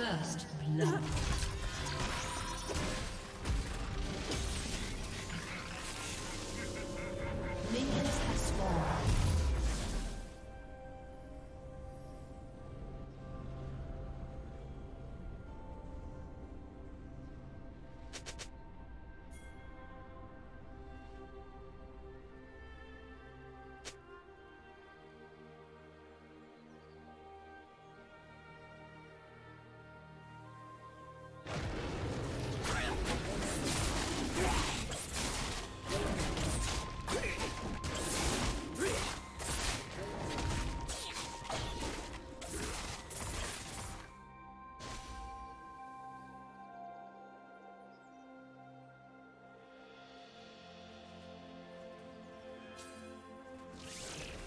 First blood. Minions have spawned.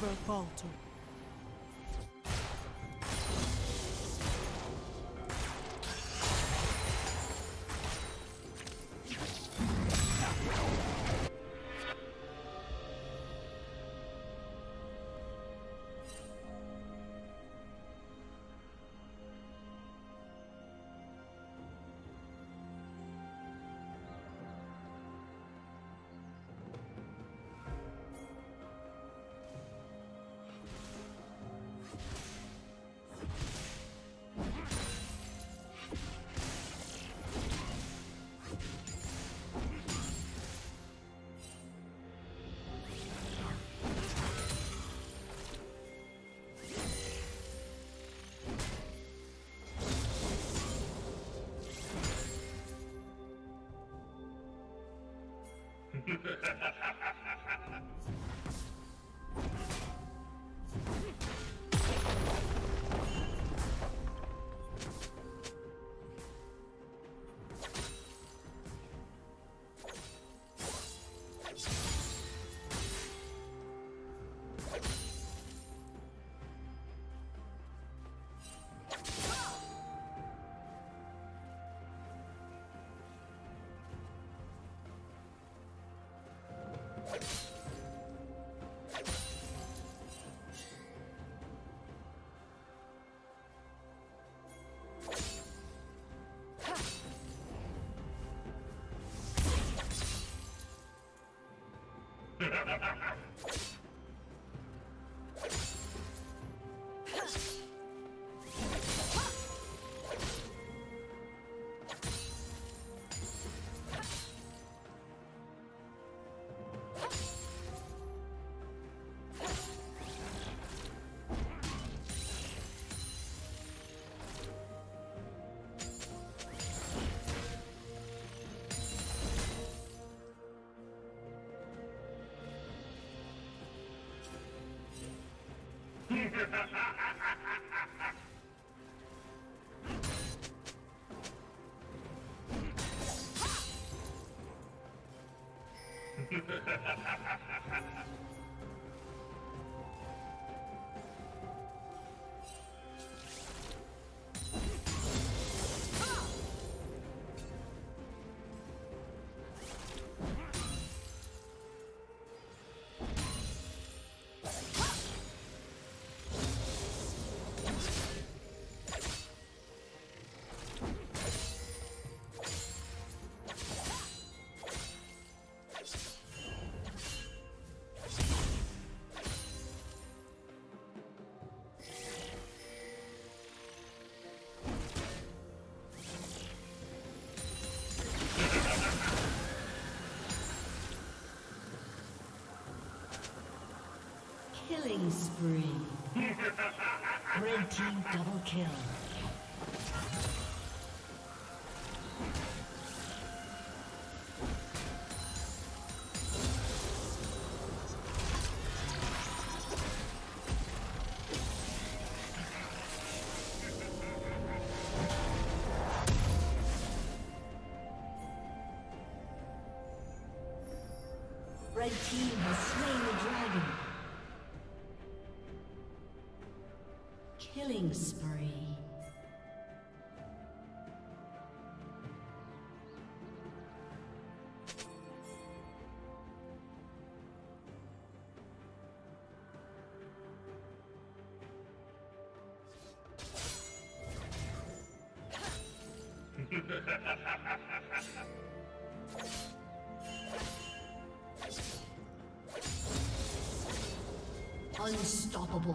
never falter. Killing spree. Red team double kill. Red team has slain the dragon. Killing spree. Unstoppable.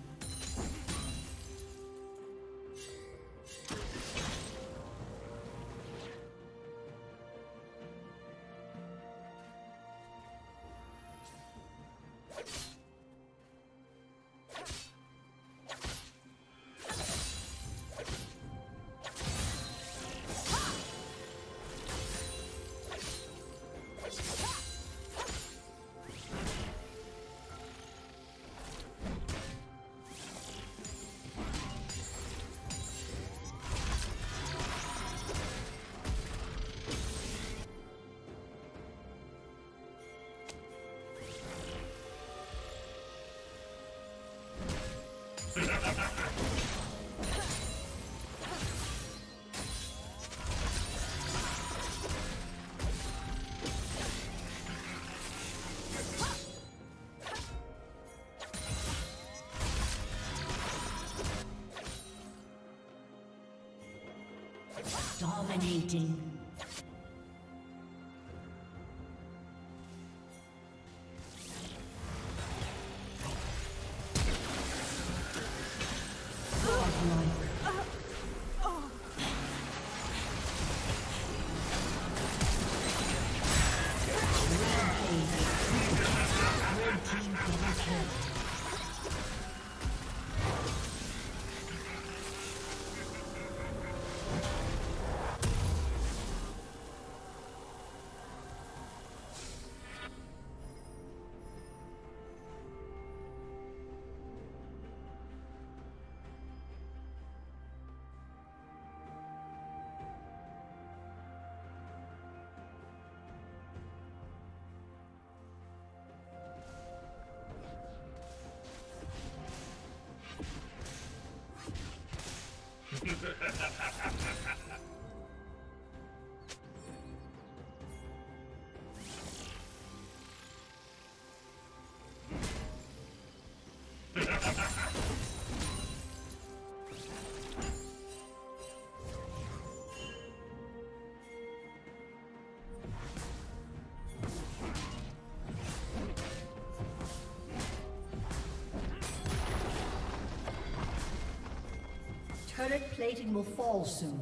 Dominating. Turret plating will fall soon.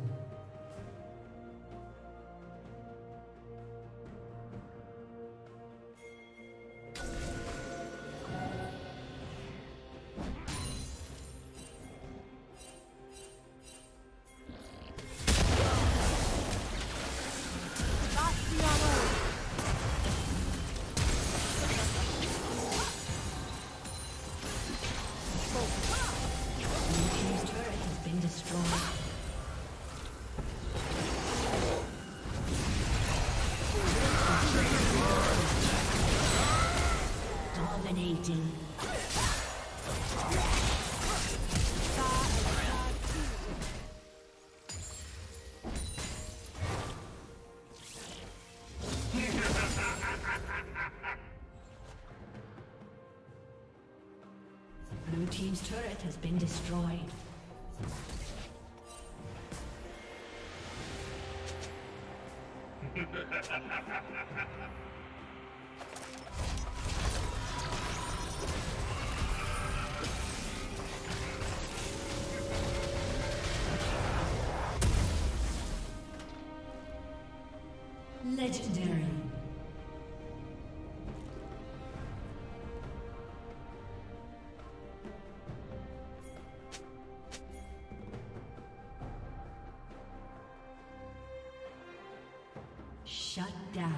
Blue team's turret has been destroyed. Legendary. Shut down.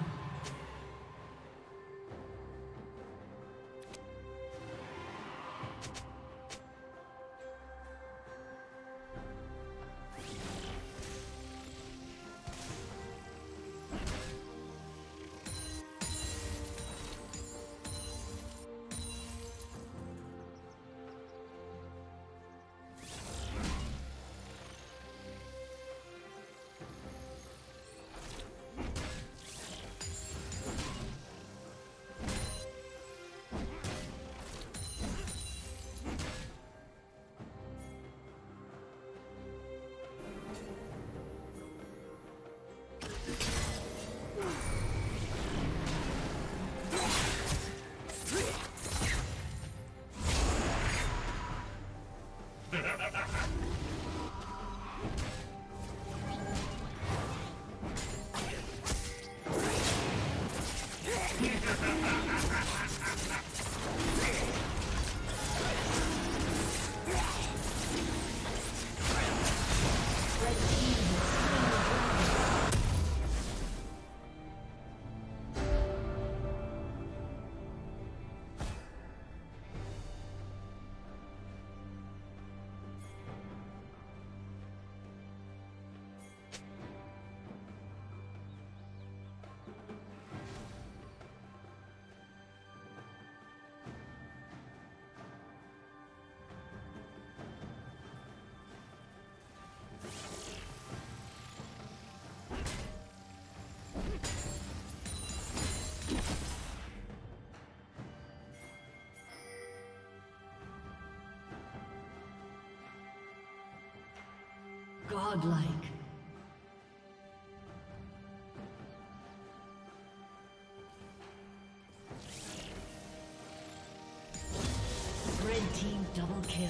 Godlike. Red team double kill.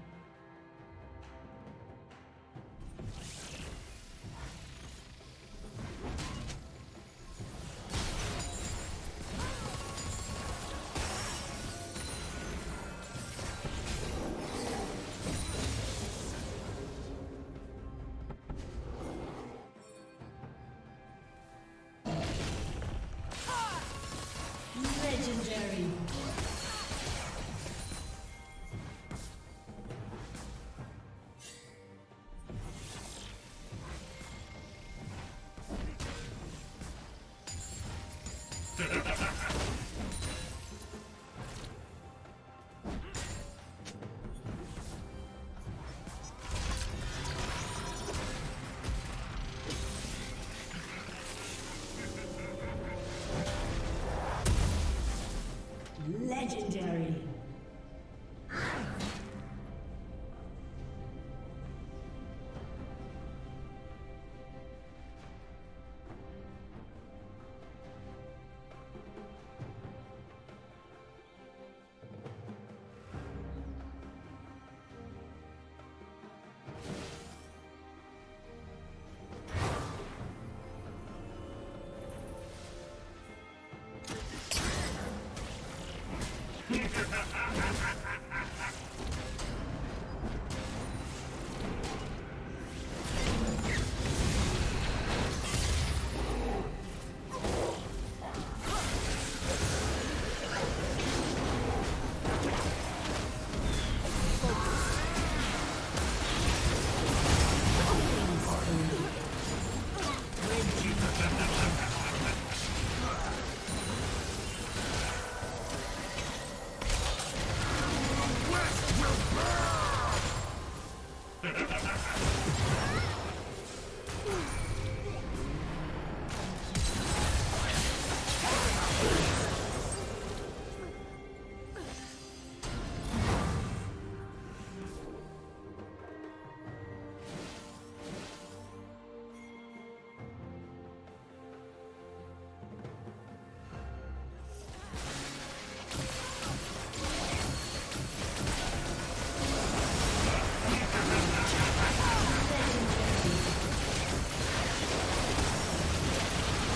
Legendary.